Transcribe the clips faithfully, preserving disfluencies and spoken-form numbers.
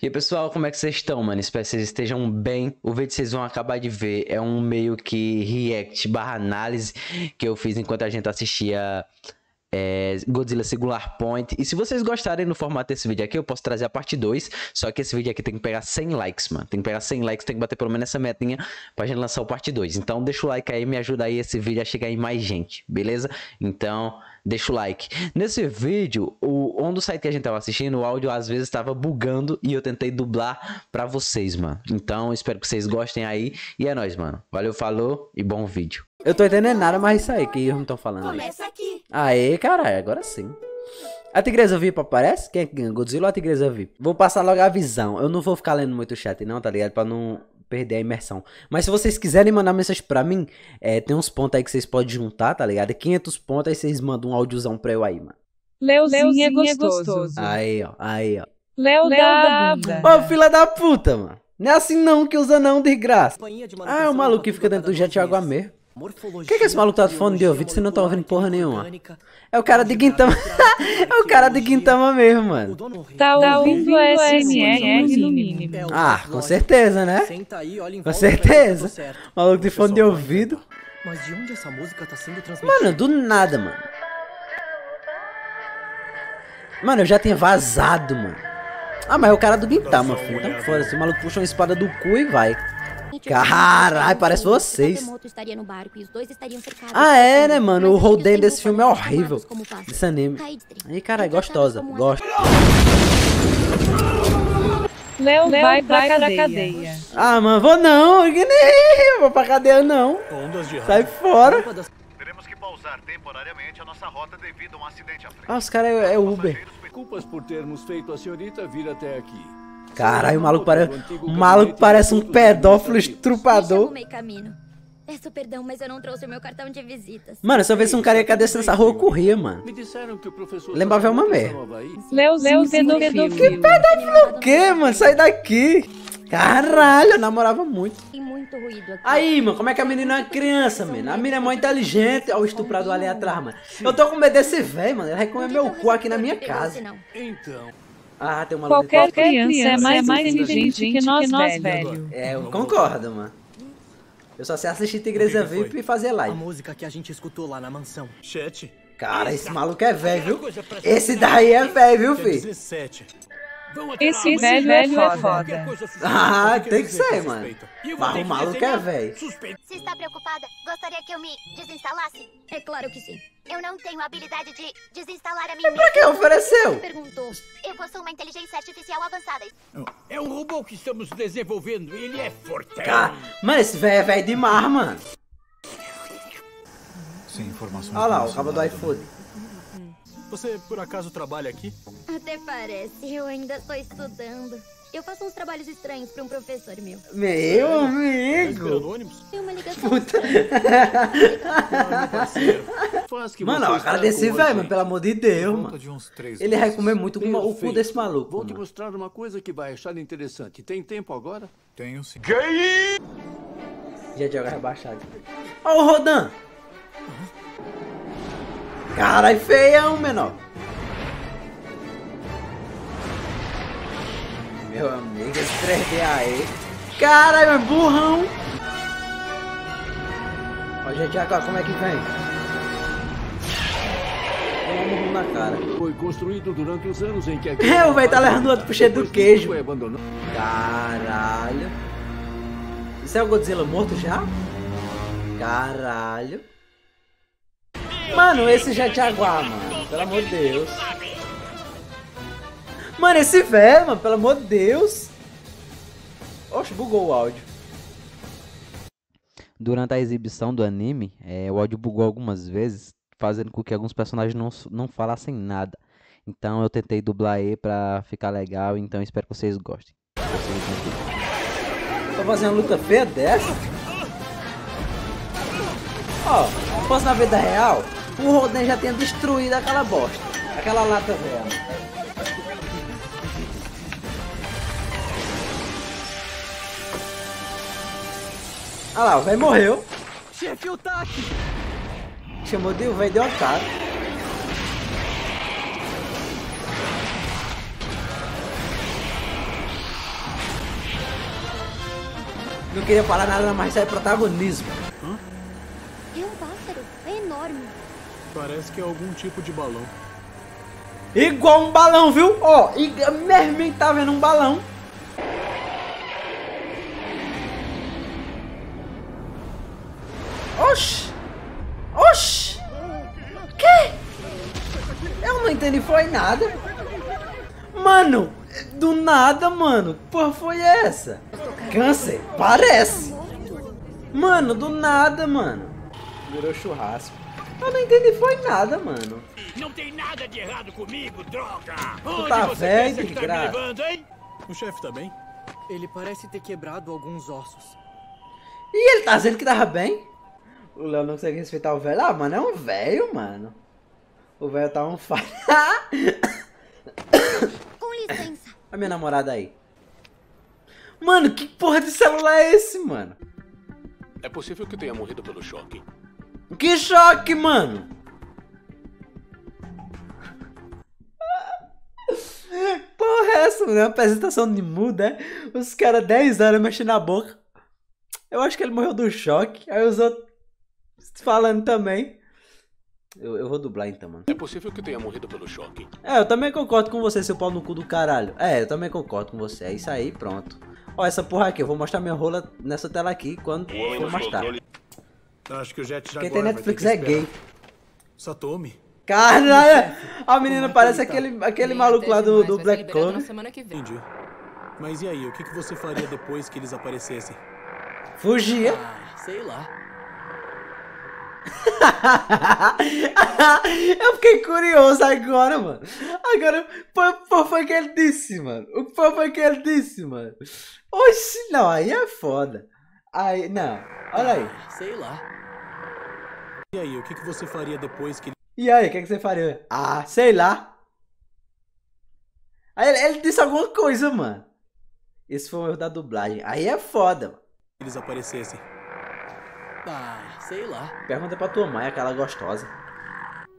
E aí, pessoal, como é que vocês estão, mano? Espero que vocês estejam bem. O vídeo que vocês vão acabar de ver é um meio que react barra análise que eu fiz enquanto a gente assistia é, Godzilla Singular Point. E se vocês gostarem do formato desse vídeo aqui, eu posso trazer a parte dois. Só que esse vídeo aqui tem que pegar cem likes, mano. Tem que pegar cem likes, tem que bater pelo menos essa metinha pra gente lançar o parte dois. Então deixa o like aí, me ajuda aí esse vídeo a chegar em mais gente, beleza? Então... deixa o like. Nesse vídeo, o onde o site que a gente tava assistindo, o áudio às vezes estava bugando e eu tentei dublar pra vocês, mano. Então, espero que vocês gostem aí. E é nóis, mano. Valeu, falou e bom vídeo. Eu tô entendendo nada, mas isso aí que eles não estão falando aí. Começa aqui. Aê, caralho, agora sim. A Tigresa V I P aparece? Quem é que ganha? Godzilla ou a Tigresa V I P? Vou passar logo a visão. Eu não vou ficar lendo muito o chat não, tá ligado? Pra não perder a imersão. Mas se vocês quiserem mandar mensagem pra mim, é, tem uns pontos aí que vocês podem juntar, tá ligado? quinhentos pontos, aí vocês mandam um áudiozão pra eu aí, mano. Leozinho é gostoso. gostoso. Aí, ó, aí, ó. Leo, Leo da bunda. Ô, filha da puta, mano. Não é assim não que usa não, desgraça. Ah, é o maluco que fica dentro do jet de água mesmo. O que é que esse maluco tá de fone de ouvido se não tá ouvindo porra nenhuma? É o cara de Gintama. É o cara de Gintama mesmo, mano. Tá ouvindo o S M R no mínimo. Ah, com certeza, né? Com certeza. Maluco de fone de ouvido. Mano, do nada, mano. Mano, eu já tinha vazado, mano. Ah, mas é o cara do Gintama, filho. Então foda-se, o maluco puxa uma espada do cu e vai. Caralho, parece vocês. Ah, é, né, mano? O Rodan desse filme é horrível. Desse anime. Aí, caralho, gostosa. Gosto. Léo vai pra cadeia. Ah, mano, vou não. Eu vou pra cadeia, não. Sai fora. Ah, os caras é, é Uber. Desculpas por termos feito a senhorita vir até aqui. Caralho, o maluco parece, o maluco parece um pedófilo estrupador. Peço perdão, mas eu não trouxe o meu cartão de visitas. Mano, se eu visse um cara que descendo essa rua, eu corria, mano. Lembrava uma merda. Leozinho, pedófilo. Que pedófilo o quê, mano? Sai daqui. Caralho, eu namorava muito. Aí, mano, como é que a menina é uma criança, mano? A menina é mó inteligente. Olha o estuprador ali atrás, mano. Eu tô com medo desse velho, mano. Ele vai comer meu cu aqui na minha casa. Então... ah, tem uma qualquer criança, criança é mais, é mais inteligente, inteligente que nós, que nós velho. velho. É, eu concordo, mano. Eu só sei assistir Tigresa V I P e fazer live. A música que a gente escutou lá na mansão. Chat. Cara, esse maluco é velho, viu? Esse daí é velho, viu, filho? Esse, esse velho, velho é foda. É foda. Ah, tem que ser, mano. Mas o maluco é velho. Se está preocupada, gostaria que eu me desinstalasse? É claro que sim. Eu não tenho a habilidade de desinstalar a minha... mas pra que ofereceu? Perguntou. Eu possuo uma inteligência artificial avançada. É um robô que estamos desenvolvendo. Ele é forte. Ah, mas esse velho é velho demais, mano. Sem informação. Olha lá, o cabo do iFood. Você, por acaso, trabalha aqui? Até parece. Eu ainda estou estudando. Eu faço uns trabalhos estranhos para um professor meu. Meu amigo! Tem uma ligação estranha. Mano, a cara desse velho, mano, pelo amor de Deus, mano. Ele vai comer muito o cu desse maluco. Vou te mostrar uma coisa que vai achar interessante. Tem tempo agora? Tenho sim. Gay! Já joga rebaixado. Ó o Rodan! Caralho, feião, menor. Meu amigo, esse três D aí. Caralho, é burrão. Ó, gente, agora como é que vem? Vamos na cara. Foi construído durante os anos em que aqui... é, o velho tá levando outro pro cheiro do queijo. Caralho. Isso é o Godzilla morto já? Caralho. Mano, esse já te aguar, mano. Pelo amor de Deus. Mano, esse velho, mano. Pelo amor de Deus. Oxe, bugou o áudio. Durante a exibição do anime, é, o áudio bugou algumas vezes, fazendo com que alguns personagens não, não falassem nada. Então eu tentei dublar ele pra ficar legal. Então espero que vocês gostem. Tô fazendo uma luta feia dessa? Ó, oh, posso na vida real? O Rodan já tinha destruído aquela bosta. Aquela lata real. Olha lá, o velho morreu. Chefe, o taque. Chamou de o velho de otário. Não queria falar nada, mas é protagonismo. Hã? É um pássaro, é enorme. Parece que é algum tipo de balão. Igual um balão, viu? Ó, oh, minha irmã tá vendo um balão. Oxi! Oxi! Que? Eu não entendi, foi nada. Mano, do nada, mano. Porra, foi essa? Câncer? Parece. Mano, do nada, mano. Virou churrasco. Eu não entendi, foi nada, mano. Não tem nada de errado comigo, droga! Onde tá você velho, pensa que tá me levando, hein? O chefe tá bem? Ele parece ter quebrado alguns ossos. E ele tá dizendo que tava bem? O Léo não consegue respeitar o velho. Ah, mano, é um velho, mano. O velho tá um falha. Com licença. A minha namorada aí. Mano, que porra de celular é esse, mano? É possível que tenha morrido pelo choque. Que choque, mano! Porra, é essa, mano? É uma apresentação de muda, é? Os caras dez horas mexendo na boca. Eu acho que ele morreu do choque. Aí os outros falando também. Eu, eu vou dublar então, mano. É possível que tenha morrido pelo choque. É, eu também concordo com você, seu pau no cu do caralho. É, eu também concordo com você. É isso aí, pronto. Ó, essa porra aqui. Eu vou mostrar minha rola nessa tela aqui quando for mais tarde. Acho que o Jet já. Quem tem Netflix que é gay. Só tome. Caralho! A menina parece aquele, aquele maluco lá do, do Black Kong. Entendi. Mas e aí, o que você faria depois que eles aparecessem? Fugia. Ah, sei lá. Eu fiquei curioso agora, mano. Agora, o que foi que ele disse, mano? O que foi que ele disse, mano? Oxi, não, aí é foda. Aí, não, olha aí. Ah, sei lá. E aí, o que você faria depois que... E aí, o que você faria? Ah, sei lá. Aí ele, ele disse alguma coisa, mano. Isso foi um erro da dublagem. Aí é foda, mano. Eles aparecessem. Ah, sei lá. Pergunta pra tua mãe, aquela gostosa.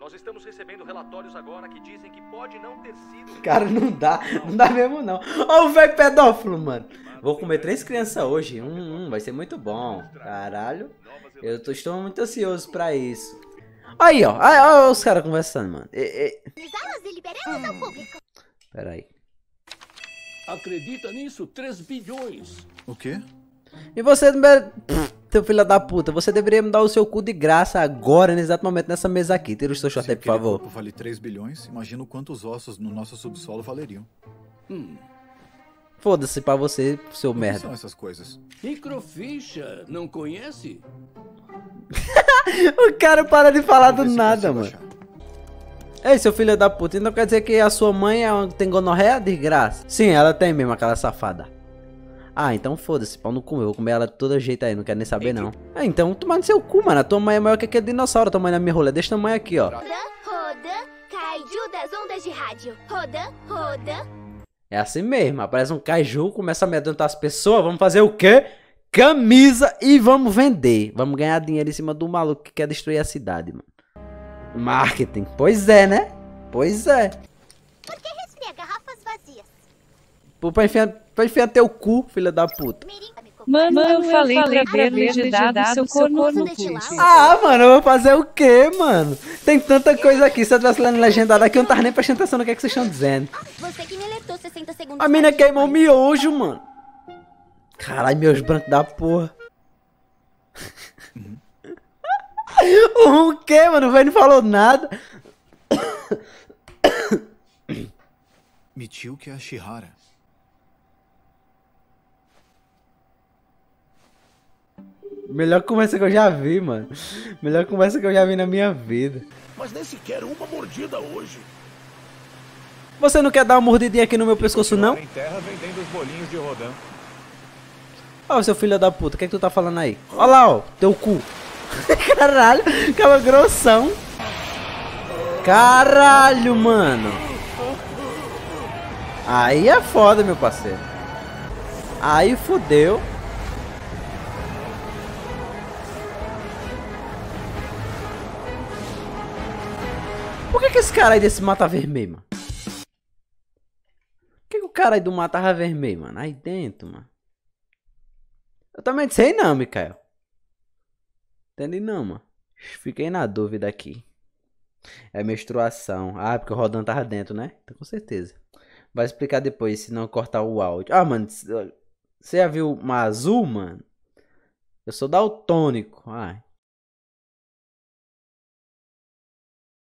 Nós estamos recebendo relatórios agora que dizem que pode não ter sido... Cara, não dá. Não dá mesmo, não. Ó o velho pedófilo, mano. Vou comer três crianças hoje. Hum, hum, vai ser muito bom. Caralho. Eu tô, estou muito ansioso pra isso. Aí, ó. Aí, ó os caras conversando, mano. E, e... Pera aí. Acredita nisso? três bilhões. O quê? E você... Pff, seu filho da puta, você deveria me dar o seu cu de graça agora, nesse exato momento, nessa mesa aqui. Tira o seu short aí, por favor. Se vale três bilhões, imagino quantos ossos no nosso subsolo valeriam. Hum... Foda-se pra você, seu o merda. Que são essas coisas? Microficha, não conhece? O cara para de falar do nada, mano. Achar. Ei, seu filho da puta, então quer dizer que a sua mãe é uma... tem gonorreia? Desgraça. Sim, ela tem mesmo, aquela safada. Ah, então foda-se, pau no cu, eu vou comer ela de todo jeito aí, não quero nem saber não. Ah, então, tomar no seu cu, mano, a tua mãe é maior que aquele dinossauro, a tua mãe na minha rola, deixa tua mãe aqui, ó. Rodan, Rodan, kaiju das ondas de rádio. Rodan, Rodan. É assim mesmo, aparece um caju, começa a amedrontar as pessoas, vamos fazer o quê? Camisa e vamos vender. Vamos ganhar dinheiro em cima do maluco que quer destruir a cidade, mano. Marketing, pois é, né? Pois é. Por que resfriar garrafas vazias? Pô, pra enfiar, pra enfiar teu cu, filha da puta. Mano, eu falei pra ver de dar seu corno no cu. Ah, mano, eu vou fazer o quê, mano? Tem tanta coisa aqui, se eu tivesse lendo legendado aqui, eu não tava nem prestando atenção no que, é que vocês estão dizendo. Você que me alertou sessenta segundos. A mina queimou miojo, mano. Caralho, meus brancos da porra. O que, mano? O velho não falou nada. Mitiu que é a Chihara. Melhor conversa que eu já vi, mano. Melhor conversa que eu já vi na minha vida. Mas nem sequer uma mordida hoje. Você não quer dar uma mordidinha aqui no meu pescoço, não? Em terra vendendo os bolinhos de Rodan. Ó, seu filho da puta, o que é que tu tá falando aí? Ó lá, ó, teu cu. Caralho, aquela grossão. Caralho, mano. Aí é foda, meu parceiro. Aí fodeu. Por que que esse cara aí desse mata vermelho, mano? Por que que o cara aí do mata vermelho, mano? Aí dentro, mano. Eu também sei não, Mikael. Entendi não, mano. Fiquei na dúvida aqui. É menstruação. Ah, porque o Rodan tava dentro, né? Então, com certeza. Vai explicar depois, se não cortar o áudio. Ah, mano, você já viu uma azul, mano? Eu sou daltônico. Ah,